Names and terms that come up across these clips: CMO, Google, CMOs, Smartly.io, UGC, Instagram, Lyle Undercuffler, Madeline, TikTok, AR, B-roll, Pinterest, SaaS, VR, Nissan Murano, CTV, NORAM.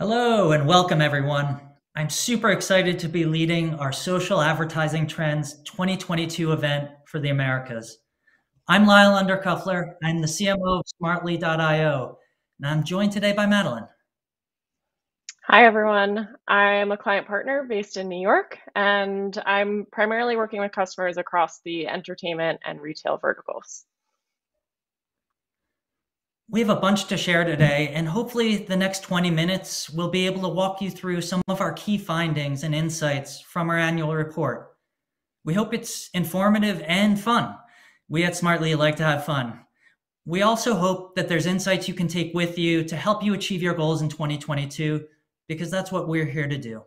Hello and welcome everyone. I'm super excited to be leading our Social Advertising Trends 2022 event for the Americas. I'm Lyle Undercuffler. I'm the CMO of Smartly.io, and I'm joined today by Madeline. Hi everyone. I'm a client partner based in New York, and I'm primarily working with customers across the entertainment and retail verticals. We have a bunch to share today, and hopefully the next 20 minutes we'll be able to walk you through some of our key findings and insights from our annual report. We hope it's informative and fun. We at Smartly like to have fun. We also hope that there's insights you can take with you to help you achieve your goals in 2022, because that's what we're here to do.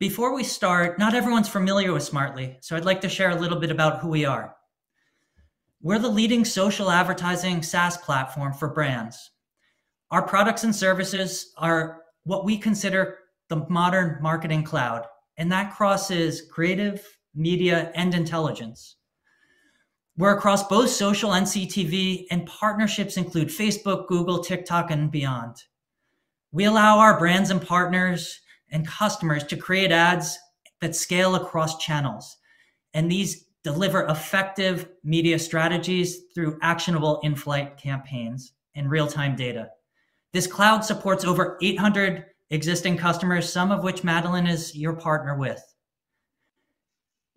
Before we start, not everyone's familiar with Smartly, so I'd like to share a little bit about who we are. We're the leading social advertising SaaS platform for brands. Our products and services are what we consider the modern marketing cloud, and that crosses creative, media, and intelligence. We're across both social and CTV, and partnerships include Facebook, Google, TikTok, and beyond. We allow our brands and partners and customers to create ads that scale across channels, and these deliver effective media strategies through actionable in-flight campaigns and real-time data. This cloud supports over 800 existing customers, some of which Madeline is your partner with.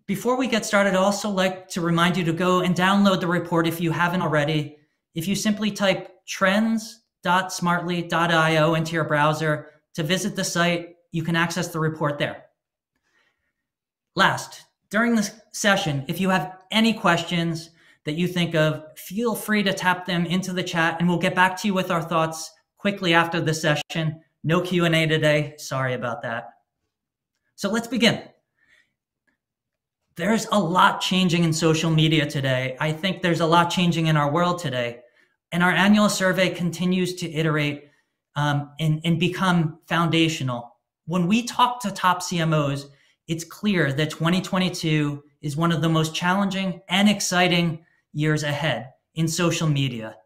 Before we get started, I'd also like to remind you to go and download the report if you haven't already. If you simply type trends.smartly.io into your browser to visit the site, you can access the report there. Last, during this session, if you have any questions that you think of, feel free to tap them into the chat and we'll get back to you with our thoughts quickly after the session. No Q&A today, sorry about that. So let's begin. There's a lot changing in social media today. I think there's a lot changing in our world today. And our annual survey continues to iterate and become foundational. When we talk to top CMOs, it's clear that 2022 is one of the most challenging and exciting years ahead in social media.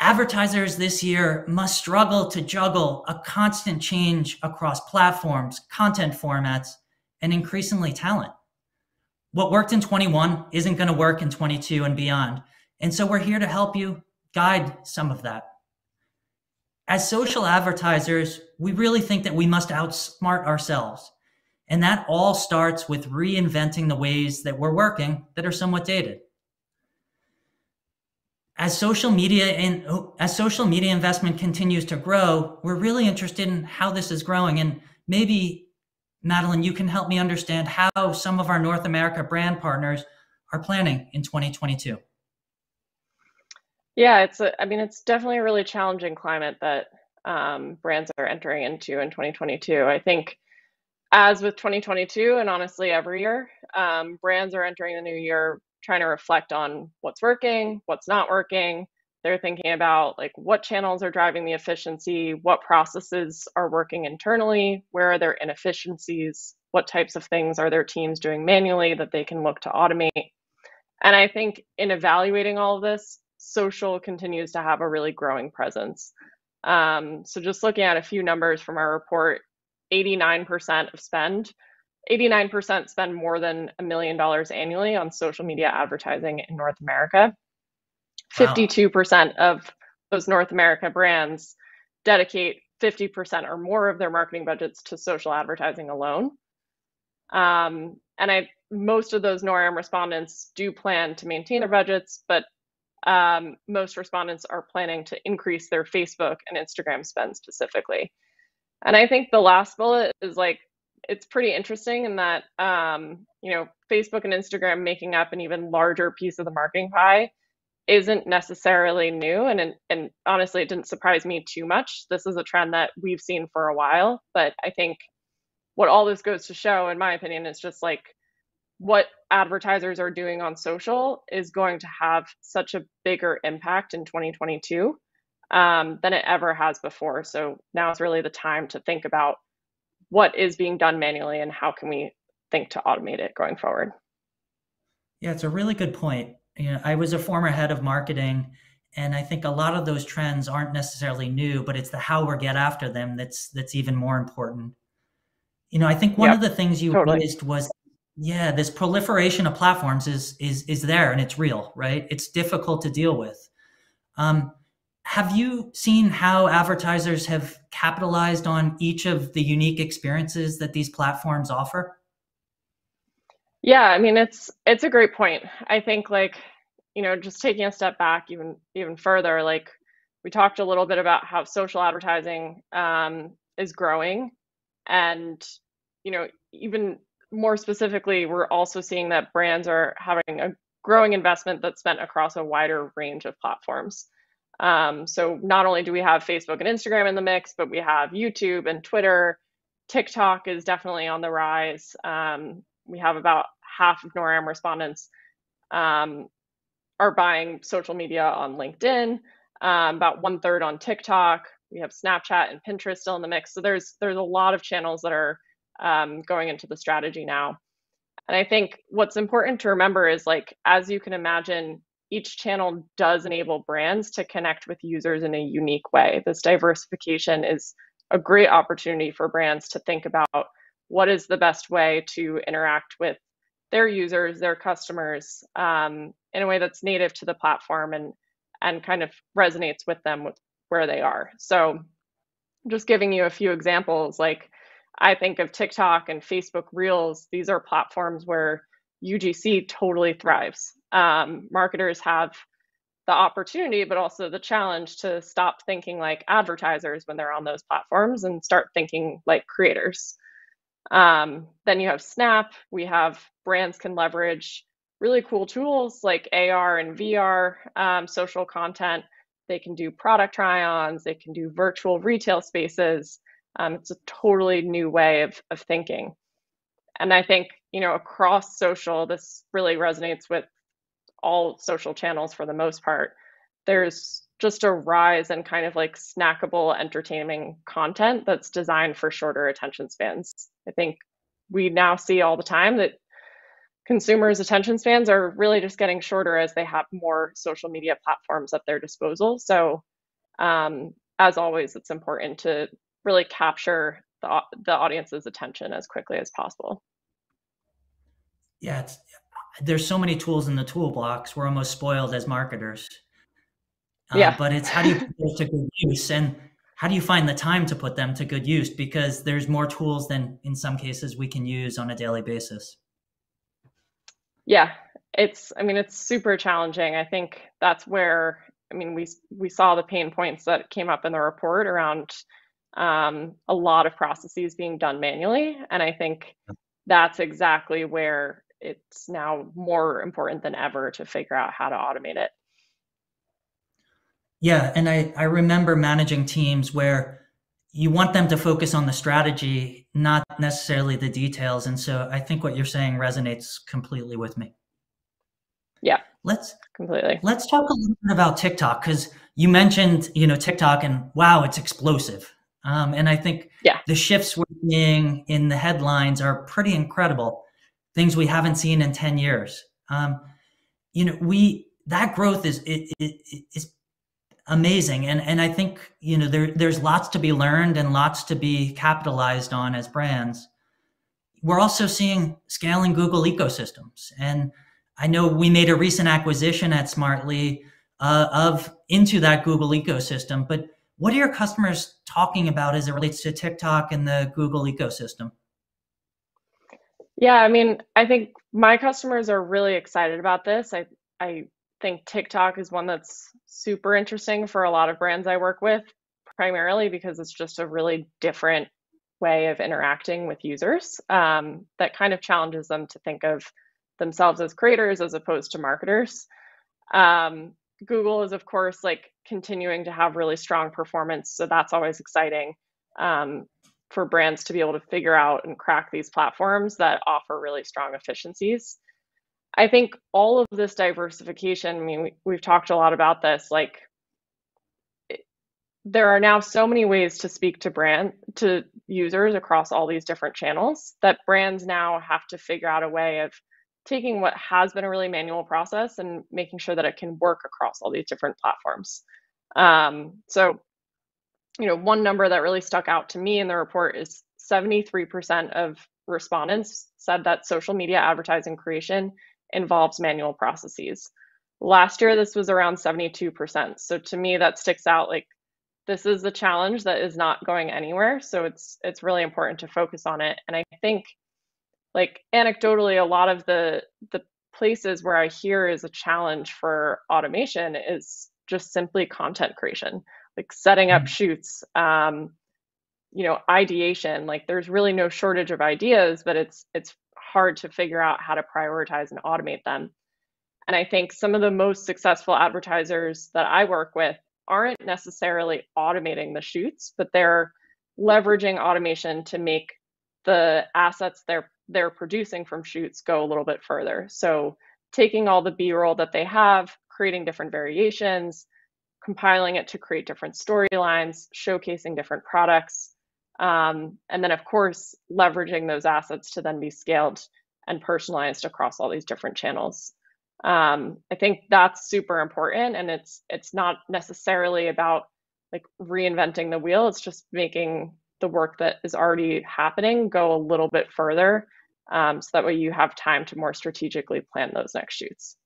Advertisers this year must struggle to juggle a constant change across platforms, content formats, and increasingly talent. What worked in 21 isn't going to work in 22 and beyond. And so we're here to help you guide some of that. As social advertisers, we really think that we must outsmart ourselves. And that all starts with reinventing the ways that we're working that are somewhat dated. As social media investment continues to grow, we're really interested in how this is growing. And maybe, Madeline, you can help me understand how some of our North America brand partners are planning in 2022. Yeah, it's definitely a really challenging climate that brands are entering into in 2022. I think, as with 2022, and honestly every year, brands are entering the new year trying to reflect on what's working, what's not working. They're thinking about like what channels are driving the efficiency, what processes are working internally, where are their inefficiencies, what types of things are their teams doing manually that they can look to automate. And I think in evaluating all of this, social continues to have a really growing presence. So just looking at a few numbers from our report, 89% spend more than $1 million annually on social media advertising in North America. Wow. 52% of those North America brands dedicate 50% or more of their marketing budgets to social advertising alone. And most of those NORAM respondents do plan to maintain their budgets, but most respondents are planning to increase their Facebook and Instagram spend specifically. And I think the last bullet is it's pretty interesting in that, Facebook and Instagram making up an even larger piece of the marketing pie isn't necessarily new. And honestly, it didn't surprise me too much. This is a trend that we've seen for a while. But I think what all this goes to show, in my opinion, is just what advertisers are doing on social is going to have such a bigger impact in 2022. Than it ever has before. So now is really the time to think about what is being done manually and how can we think to automate it going forward. Yeah, it's a really good point. I was a former head of marketing, And I think a lot of those trends aren't necessarily new, but it's the how we get after them that's even more important. You know, I think one of the things you raised was, this proliferation of platforms is there and it's real, right? It's difficult to deal with. Have you seen how advertisers have capitalized on each of the unique experiences that these platforms offer? Yeah, I mean, it's a great point. I think, like, you know, just taking a step back even further, like we talked a little bit about how social advertising is growing. And, you know, even more specifically, we're also seeing that brands are having a growing investment that's spent across a wider range of platforms. So not only do we have Facebook and Instagram in the mix, but we have YouTube and Twitter. TikTok is definitely on the rise. We have about half of NORAM respondents are buying social media on LinkedIn, about 1/3 on TikTok. We have Snapchat and Pinterest still in the mix. So there's a lot of channels that are going into the strategy now. And I think what's important to remember is, like, as you can imagine, each channel does enable brands to connect with users in a unique way. This diversification is a great opportunity for brands to think about what is the best way to interact with their users, their customers, in a way that's native to the platform and kind of resonates with them with where they are. So just giving you a few examples, like I think of TikTok and Facebook Reels. These are platforms where UGC totally thrives. Marketers have the opportunity, but also the challenge to stop thinking like advertisers when they're on those platforms and start thinking like creators. Then you have Snap. We have brands can leverage really cool tools like AR and VR, social content. They can do product try-ons. They can do virtual retail spaces. It's a totally new way of thinking. And I think, you know, across social, this really resonates with all social channels for the most part. There's just a rise in kind of like snackable, entertaining content that's designed for shorter attention spans. I think we now see all the time that consumers' attention spans are really just getting shorter as they have more social media platforms at their disposal. So as always, it's important to really capture the audience's attention as quickly as possible. Yeah, there's so many tools in the toolbox. We're almost spoiled as marketers. But it's how do you put those to good use, and how do you find the time to put them to good use? Because there's more tools than in some cases we can use on a daily basis. Yeah, it's super challenging. I think that's where, we saw the pain points that came up in the report around a lot of processes being done manually. And I think that's exactly where it's now more important than ever to figure out how to automate it. Yeah, and I remember managing teams where you want them to focus on the strategy, not necessarily the details. And so I think what you're saying resonates completely with me. Yeah, let's talk a little bit about TikTok, because you mentioned, you know, TikTok and wow, it's explosive. And I think the shifts we're seeing in the headlines are pretty incredible, things we haven't seen in 10 years. That growth is amazing. And I think, you know, there's lots to be learned and lots to be capitalized on as brands. We're also seeing scaling Google ecosystems. And I know we made a recent acquisition at Smartly into that Google ecosystem, but what are your customers talking about as it relates to TikTok and the Google ecosystem? Yeah, I think my customers are really excited about this. I think TikTok is one that's super interesting for a lot of brands I work with, primarily because it's just a really different way of interacting with users that kind of challenges them to think of themselves as creators as opposed to marketers. Google is, of course, like continuing to have really strong performance. So that's always exciting for brands to be able to figure out and crack these platforms that offer really strong efficiencies. I think all of this diversification, we've talked a lot about this, like there are now so many ways to speak to users across all these different channels that brands now have to figure out a way of taking what has been a really manual process and making sure that it can work across all these different platforms. So, you know, one number that really stuck out to me in the report is 73% of respondents said that social media advertising creation involves manual processes. Last year, this was around 72%. So to me, that sticks out. Like, this is a challenge that is not going anywhere. So it's really important to focus on it. And I think, like, anecdotally, a lot of the places where I hear is a challenge for automation is just simply content creation, like setting up shoots, you know, ideation. Like, there's really no shortage of ideas, but it's hard to figure out how to prioritize and automate them. And I think some of the most successful advertisers that I work with aren't necessarily automating the shoots, but they're leveraging automation to make the assets they're producing from shoots go a little bit further. So taking all the B-roll that they have, creating different variations, compiling it to create different storylines, showcasing different products, and then of course leveraging those assets to then be scaled and personalized across all these different channels. I think that's super important, and it's not necessarily about like reinventing the wheel. It's just making the work that is already happening go a little bit further, so that way you have time to more strategically plan those next shoots.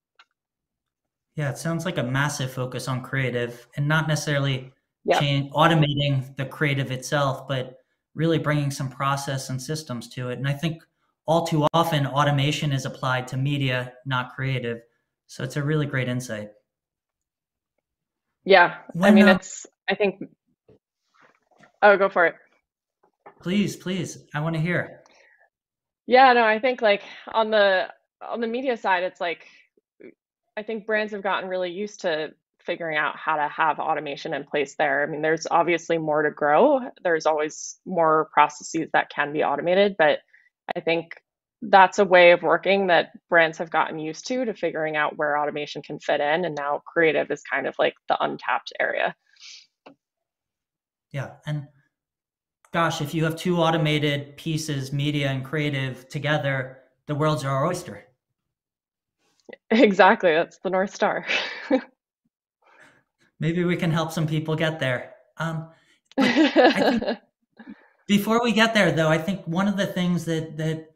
Yeah, it sounds like a massive focus on creative and not necessarily automating the creative itself, but really bringing some process and systems to it. And I think all too often automation is applied to media, not creative. So it's a really great insight. Yeah, I mean, oh, go for it. Please, please. I want to hear. Yeah, no, I think like on the media side, it's like, I think brands have gotten really used to figuring out how to have automation in place there. I mean, there's obviously more to grow. There's always more processes that can be automated, but I think that's a way of working that brands have gotten used to figuring out where automation can fit in. And now creative is kind of like the untapped area. Yeah. And gosh, if you have two automated pieces, media and creative together, the world's our oyster. Exactly. That's the North Star. Maybe we can help some people get there. I think before we get there, though, I think one of the things that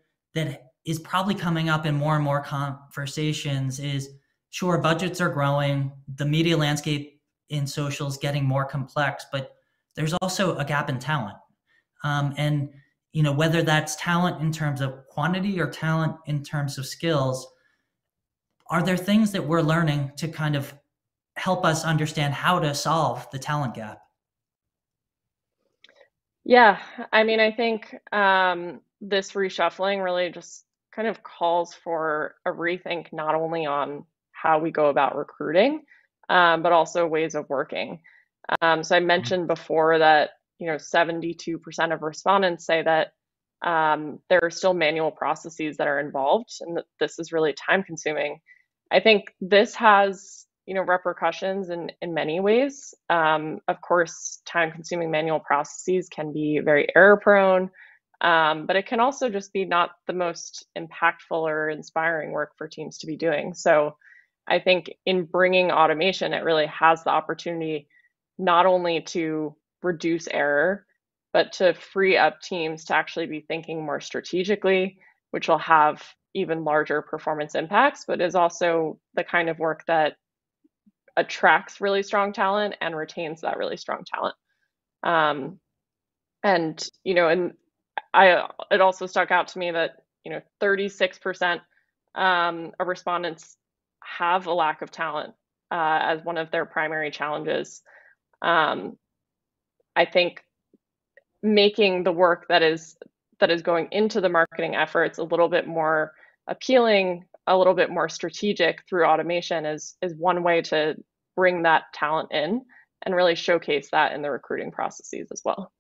is probably coming up in more and more conversations is, sure, budgets are growing, the media landscape in social is getting more complex, but there's also a gap in talent. And, you know, whether that's talent in terms of quantity or talent in terms of skills, are there things that we're learning to kind of help us understand how to solve the talent gap? Yeah, I mean, I think this reshuffling really just kind of calls for a rethink, not only on how we go about recruiting, but also ways of working. So I mentioned before that, you know, 72% of respondents say that there are still manual processes that are involved and that this is really time consuming. I think this has, you know, repercussions in many ways. Of course, time consuming manual processes can be very error prone, but it can also just be not the most impactful or inspiring work for teams to be doing. So I think in bringing automation, it really has the opportunity not only to reduce error, but to free up teams to actually be thinking more strategically, which will have even larger performance impacts, but is also the kind of work that attracts really strong talent and retains that really strong talent. And, you know, and it also stuck out to me that, you know, 36% of respondents have a lack of talent as one of their primary challenges. I think making the work that is going into the marketing efforts a little bit more appealing, a little bit more strategic through automation is one way to bring that talent in and really showcase that in the recruiting processes as well.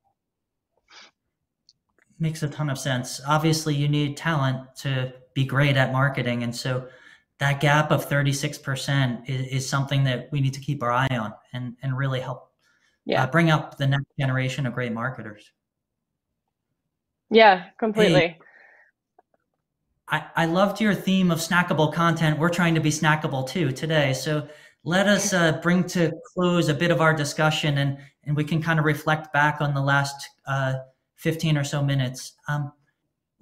Makes a ton of sense. Obviously, you need talent to be great at marketing. And so that gap of 36% is something that we need to keep our eye on and really help bring up the next generation of great marketers. Yeah, completely. Hey, I loved your theme of snackable content. We're trying to be snackable too today. So let us bring to close a bit of our discussion, and we can kind of reflect back on the last 15 or so minutes.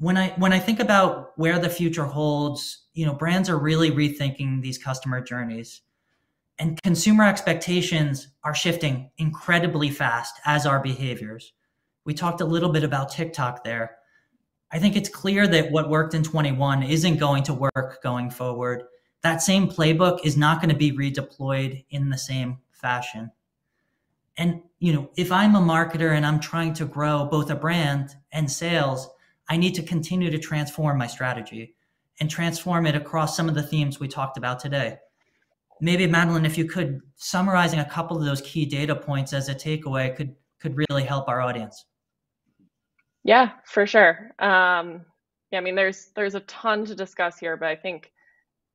When I think about where the future holds, you know, brands are really rethinking these customer journeys, and consumer expectations are shifting incredibly fast, as are behaviors. We talked a little bit about TikTok there. I think it's clear that what worked in 21 isn't going to work going forward. That same playbook is not going to be redeployed in the same fashion. And, you know, if I'm a marketer and I'm trying to grow both a brand and sales, I need to continue to transform my strategy and transform it across some of the themes we talked about today. Maybe Madeline, if you could, summarizing a couple of those key data points as a takeaway could really help our audience. Yeah, for sure. Yeah, I mean, there's a ton to discuss here, but I think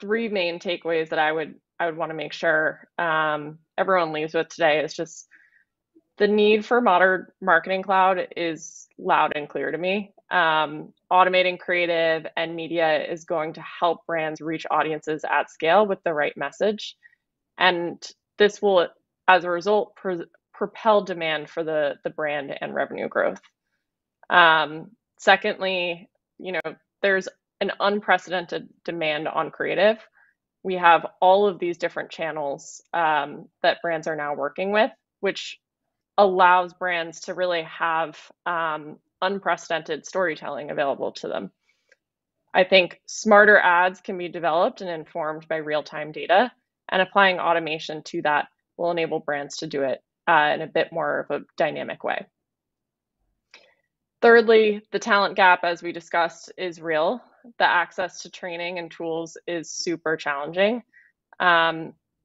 three main takeaways that I would want to make sure everyone leaves with today is just the need for modern marketing cloud is loud and clear to me. Automating creative and media is going to help brands reach audiences at scale with the right message. And this will, as a result, propel demand for the brand and revenue growth. Secondly, you know, there's an unprecedented demand on creative. We have all of these different channels that brands are now working with, which allows brands to really have unprecedented storytelling available to them. I think smarter ads can be developed and informed by real-time data, and applying automation to that will enable brands to do it in a bit more of a dynamic way. Thirdly, the talent gap, as we discussed, is real. The access to training and tools is super challenging.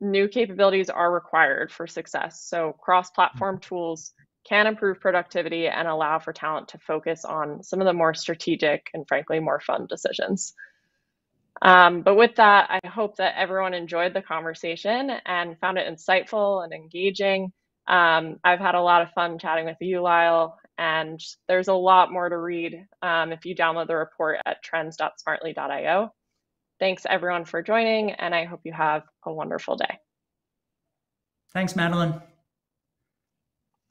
New capabilities are required for success, so cross-platform tools can improve productivity and allow for talent to focus on some of the more strategic and frankly more fun decisions. But with that, I hope that everyone enjoyed the conversation and found it insightful and engaging. I've had a lot of fun chatting with you, Lyle, and there's a lot more to read if you download the report at trends.smartly.io. Thanks everyone for joining, and I hope you have a wonderful day. Thanks, Madeline.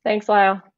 Thanks, Lyle.